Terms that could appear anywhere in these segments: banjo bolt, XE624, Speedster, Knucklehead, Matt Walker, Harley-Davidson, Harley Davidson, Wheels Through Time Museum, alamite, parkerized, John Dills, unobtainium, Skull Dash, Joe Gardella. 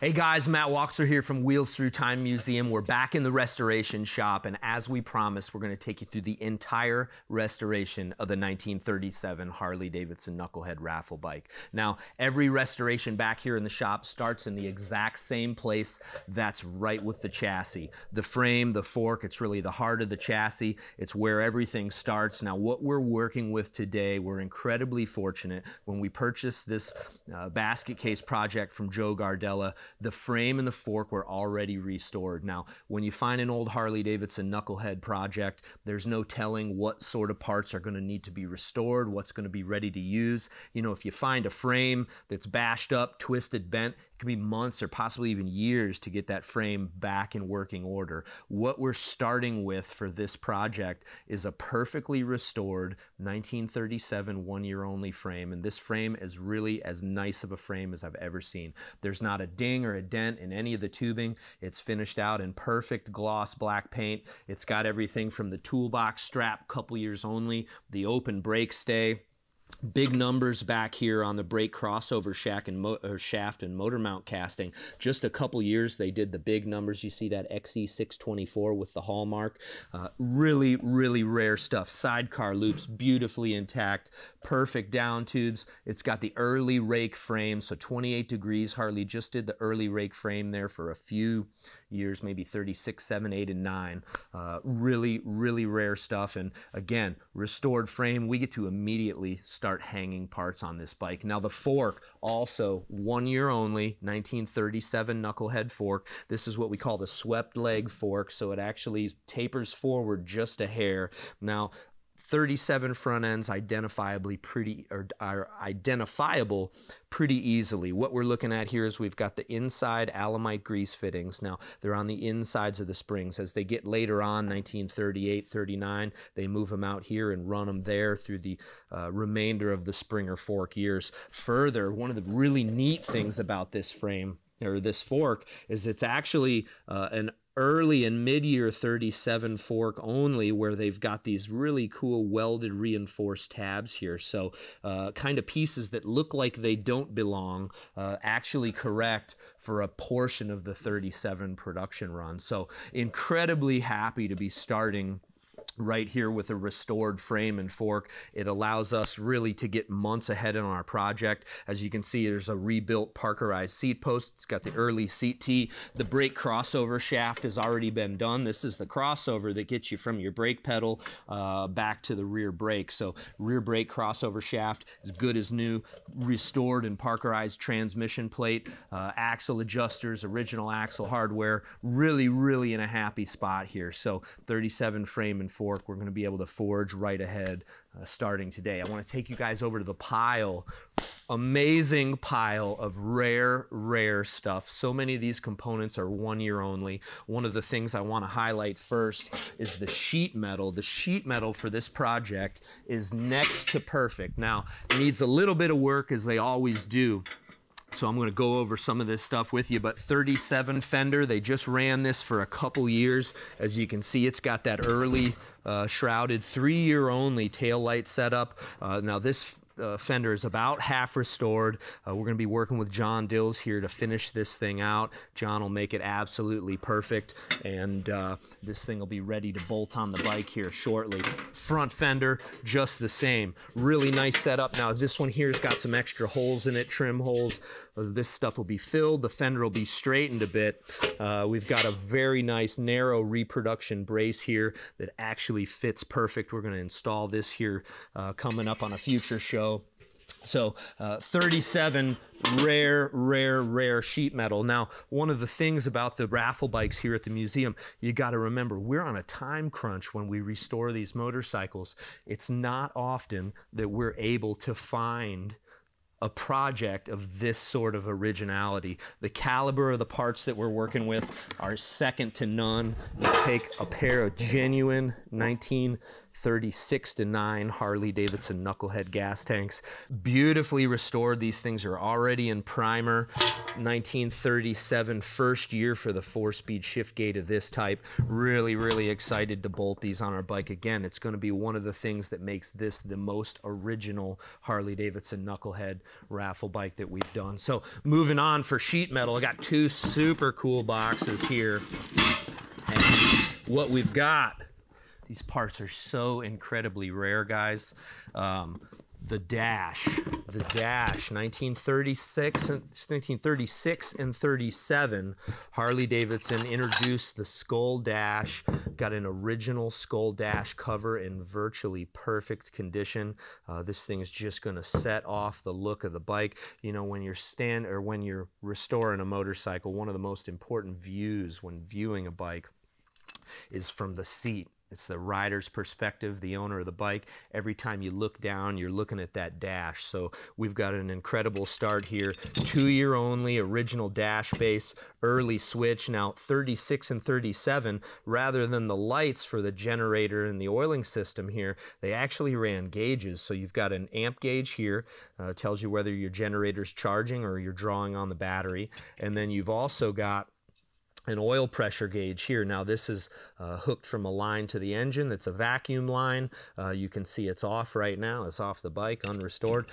Hey guys, Matt Walker here from Wheels Through Time Museum. We're back in the restoration shop, and as we promised, we're gonna take you through the entire restoration of the 1937 Harley Davidson Knucklehead raffle bike. Now, every restoration back here in the shop starts in the exact same place. That's right with the chassis. The frame, the fork, it's really the heart of the chassis. It's where everything starts. Now, what we're working with today, we're incredibly fortunate. When we purchased this basket case project from Joe Gardella, the frame and the fork were already restored. Now, when you find an old Harley Davidson Knucklehead project, there's no telling what sort of parts are going to need to be restored, what's going to be ready to use. You know, if you find a frame that's bashed up, twisted, bent, it could be months or possibly even years to get that frame back in working order. What we're starting with for this project is a perfectly restored 1937 one-year only frame, and this frame is really as nice of a frame as I've ever seen. There's not a ding or a dent in any of the tubing. It's finished out in perfect gloss black paint. It's got everything from the toolbox strap, couple years only, the open brake stay, big numbers back here on the brake crossover shaft and motor mount casting. Just a couple years they did the big numbers. You see that XE624 with the hallmark. Really, really rare stuff. Sidecar loops, beautifully intact. Perfect down tubes. It's got the early rake frame, so 28 degrees. Harley just did the early rake frame there for a few years, maybe 36, 7, 8, and 9. Really, really rare stuff. And again, restored frame. We get to immediately start hanging parts on this bike. Now the fork, also 1 year only, 1937 Knucklehead fork. This is what we call the swept leg fork, so it actually tapers forward just a hair. Now 37 front ends identifiable pretty easily. What we're looking at here is we've got the inside alamite grease fittings. Now they're on the insides of the springs. As they get later on, 1938, 39, they move them out here and run them there through the remainder of the spring or fork years. Further, one of the really neat things about this frame or this fork is it's actually an early and mid-year 37 fork only, where they've got these really cool welded reinforced tabs here. So kind of pieces that look like they don't belong actually correct for a portion of the 37 production run. So incredibly happy to be starting right here with a restored frame and fork. It allows us really to get months ahead on our project. As you can see, there's a rebuilt parkerized seat post. It's got the early seat tee. The brake crossover shaft has already been done. This is the crossover that gets you from your brake pedal back to the rear brake. So rear brake crossover shaft, as good as new, restored and parkerized transmission plate, axle adjusters, original axle hardware. Really, really in a happy spot here. So 37 frame and fork. We're going to be able to forge right ahead starting today. I want to take you guys over to the pile. Amazing pile of rare stuff. So many of these components are 1 year only. One of the things I want to highlight first is the sheet metal. The sheet metal for this project is next to perfect. Now, it needs a little bit of work, as they always do. So I'm going to go over some of this stuff with you, but 37 fender, they just ran this for a couple years. As you can see, it's got that early shrouded 3 year only taillight setup. Now this fender is about half restored. We're going to be working with John Dills here to finish this thing out. John will make it absolutely perfect, and this thing will be ready to bolt on the bike here shortly. Front fender, just the same. Really nice setup. Now this one here's got some extra holes in it, trim holes. This stuff will be filled. The fender will be straightened a bit. We've got a very nice narrow reproduction brace here that actually fits perfect. We're going to install this here coming up on a future show. So 37 rare sheet metal. Now, one of the things about the raffle bikes here at the museum, you got to remember, we're on a time crunch when we restore these motorcycles. It's not often that we're able to find a project of this sort of originality. The caliber of the parts that we're working with are second to none. You take a pair of genuine 19 36-9 Harley Davidson Knucklehead gas tanks. Beautifully restored. These things are already in primer. 1937, first year for the 4-speed shift gate of this type. Really, really excited to bolt these on our bike again. It's going to be one of the things that makes this the most original Harley Davidson Knucklehead raffle bike that we've done. So moving on for sheet metal, I got two super cool boxes here. And what we've got, these parts are so incredibly rare, guys. The Dash, 1936 and 37, Harley Davidson introduced the Skull Dash, got an original Skull Dash cover in virtually perfect condition. This thing is just gonna set off the look of the bike. You know, when you're when you're restoring a motorcycle, one of the most important views when viewing a bike is from the seat. It's the rider's perspective, the owner of the bike. Every time you look down, you're looking at that dash. So we've got an incredible start here. 2-year only, original dash base, early switch. Now 36 and 37, rather than the lights for the generator and the oiling system here, they actually ran gauges. So you've got an amp gauge here, tells you whether your generator's charging or you're drawing on the battery. And then you've also got an oil pressure gauge here. Now this is hooked from a line to the engine. That's a vacuum line. You can see it's off right now. It's off the bike, unrestored.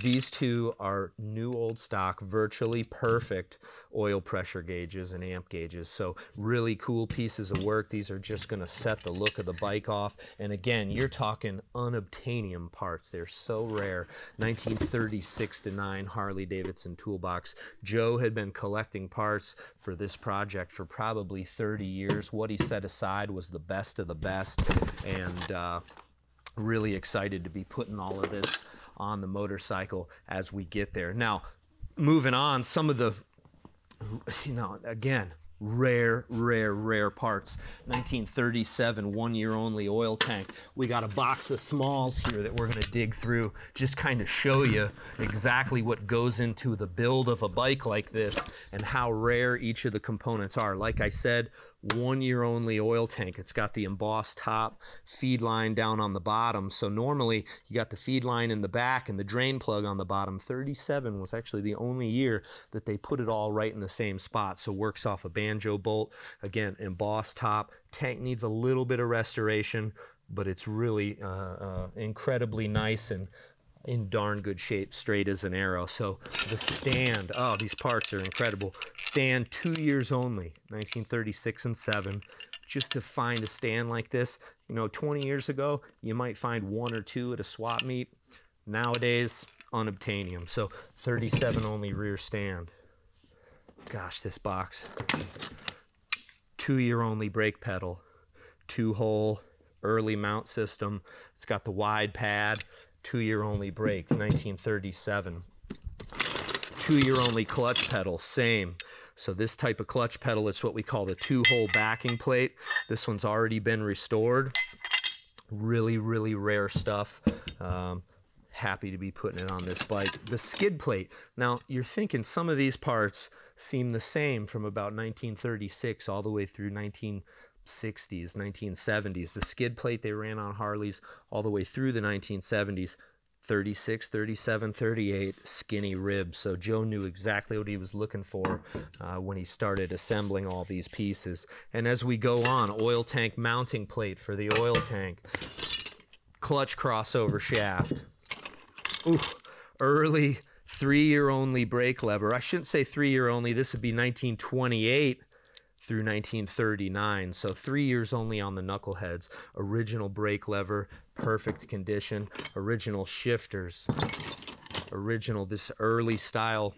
These two are new old stock, virtually perfect oil pressure gauges and amp gauges. So really cool pieces of work. These are just gonna set the look of the bike off. And again, you're talking unobtainium parts. They're so rare. 1936-9 Harley-Davidson toolbox. Joe had been collecting parts for this project for probably 30 years. What he set aside was the best of the best, and really excited to be putting all of this on the motorcycle as we get there. Now, moving on, some of the, you know, again, rare parts. 1937, 1-year only oil tank. We got a box of smalls here that we're gonna dig through, just kind of show you exactly what goes into the build of a bike like this and how rare each of the components are. Like I said, 1-year only oil tank. It's got the embossed top, feed line down on the bottom. So normally you got the feed line in the back and the drain plug on the bottom. 37 was actually the only year that they put it all right in the same spot. So works off a banjo bolt. Again, embossed top. Tank needs a little bit of restoration, but it's really incredibly nice and in darn good shape, straight as an arrow. So the stand, oh, these parts are incredible. Stand, 2 years only, 1936 and 37. Just to find a stand like this, you know, 20 years ago, you might find 1 or 2 at a swap meet. Nowadays, unobtainium. So 37 only rear stand. Gosh, this box. 2-year only brake pedal, 2-hole, early mount system. It's got the wide pad. 2-year only brakes, 1937. 2-year only clutch pedal, same. So this type of clutch pedal, it's what we call the 2-hole backing plate. This one's already been restored. Really, really rare stuff. Happy to be putting it on this bike. The skid plate. Now, you're thinking some of these parts seem the same from about 1936 all the way through 1960s, 1970s. The skid plate they ran on Harleys all the way through the 1970s. 36, 37, 38, skinny ribs. So Joe knew exactly what he was looking for when he started assembling all these pieces. And as we go on, oil tank mounting plate for the oil tank. Clutch crossover shaft. Ooh, early 3-year only brake lever. I shouldn't say 3-year only. This would be 1928. Through 1939, so 3 years only on the Knuckleheads. Original brake lever, perfect condition, original shifters, original, this early style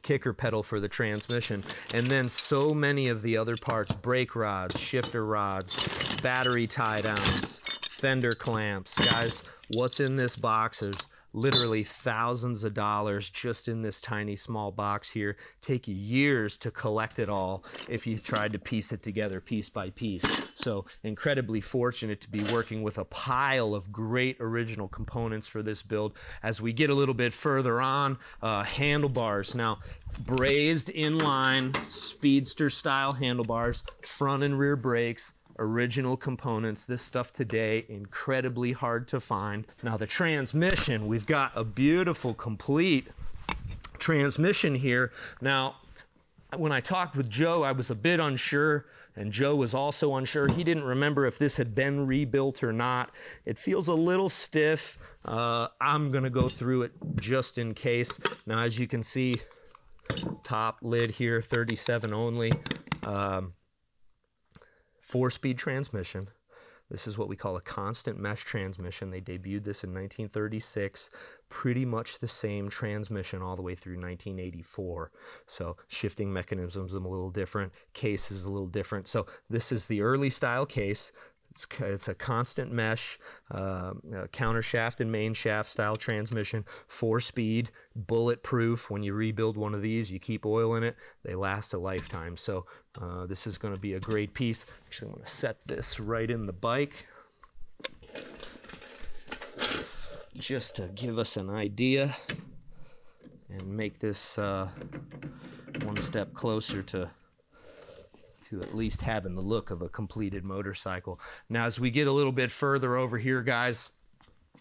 kicker pedal for the transmission, and then so many of the other parts, brake rods, shifter rods, battery tie downs, fender clamps. Guys, what's in this box is literally thousands of dollars just in this tiny small box here. Take you years to collect it all if you tried to piece it together piece by piece. So incredibly fortunate to be working with a pile of great original components for this build. As we get a little bit further on, handlebars. Now, brazed inline Speedster style handlebars, front and rear brakes, original components. This stuff today, incredibly hard to find. Now the transmission, we've got a beautiful, complete transmission here. Now, when I talked with Joe, I was a bit unsure, and Joe was also unsure. He didn't remember if this had been rebuilt or not. It feels a little stiff. I'm gonna go through it just in case. Now, as you can see, top lid here, 37 only. 4-speed transmission. This is what we call a constant mesh transmission. They debuted this in 1936. Pretty much the same transmission all the way through 1984. So shifting mechanisms are a little different. Case is a little different. So this is the early style case. It's a constant mesh, counter shaft and main shaft style transmission, 4-speed, bulletproof. When you rebuild one of these, you keep oil in it, they last a lifetime. So this is gonna be a great piece. Actually, I'm gonna set this right in the bike just to give us an idea and make this one step closer to at least having the look of a completed motorcycle. Now, as we get a little bit further over here, guys,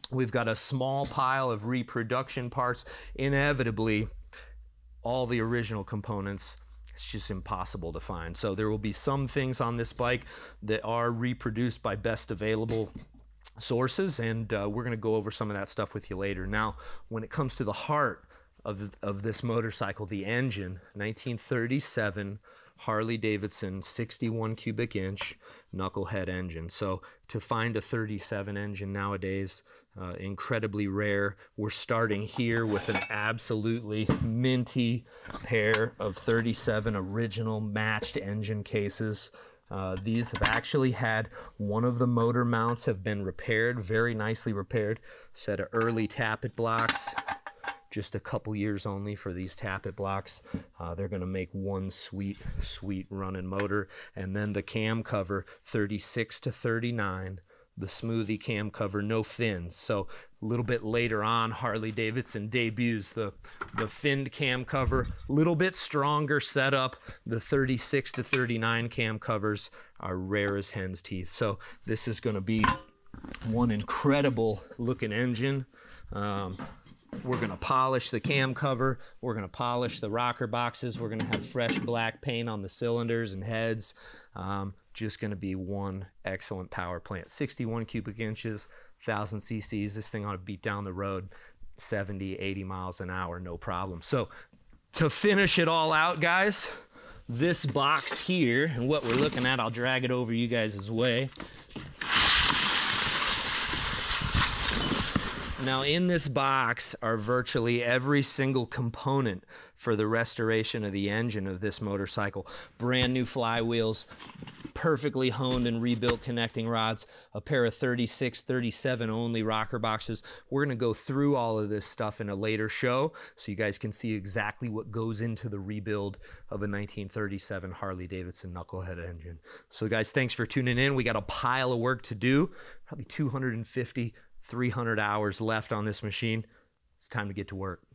we've got a small pile of reproduction parts. Inevitably, all the original components, it's just impossible to find. So there will be some things on this bike that are reproduced by best available sources, and we're gonna go over some of that stuff with you later. Now, when it comes to the heart of this motorcycle, the engine, 1937, Harley Davidson, 61 cubic inch Knucklehead engine. So to find a 37 engine nowadays, incredibly rare. We're starting here with an absolutely minty pair of 37 original matched engine cases. These have actually had one of the motor mounts have been repaired, very nicely repaired. Set of early tappet blocks. Just a couple years only for these tappet blocks. They're gonna make one sweet, sweet running motor. And then the cam cover, 36 to 39, the smoothie cam cover, no fins. So a little bit later on, Harley Davidson debuts the finned cam cover, a little bit stronger setup. The 36 to 39 cam covers are rare as hen's teeth. So this is gonna be one incredible looking engine. We're gonna polish the cam cover, we're gonna polish the rocker boxes, we're gonna have fresh black paint on the cylinders and heads. Just gonna be one excellent power plant. 61 cubic inches, 1,000 cc's. This thing ought to beat down the road 70, 80 miles an hour, no problem. So to finish it all out, guys, this box here and what we're looking at, I'll drag it over you guys' way. Now, in this box are virtually every single component for the restoration of the engine of this motorcycle. Brand new flywheels, perfectly honed and rebuilt connecting rods, a pair of 36, 37 only rocker boxes. We're gonna go through all of this stuff in a later show so you guys can see exactly what goes into the rebuild of a 1937 Harley-Davidson Knucklehead engine. So guys, thanks for tuning in. We got a pile of work to do, probably 250, 300 hours left on this machine. It's time to get to work.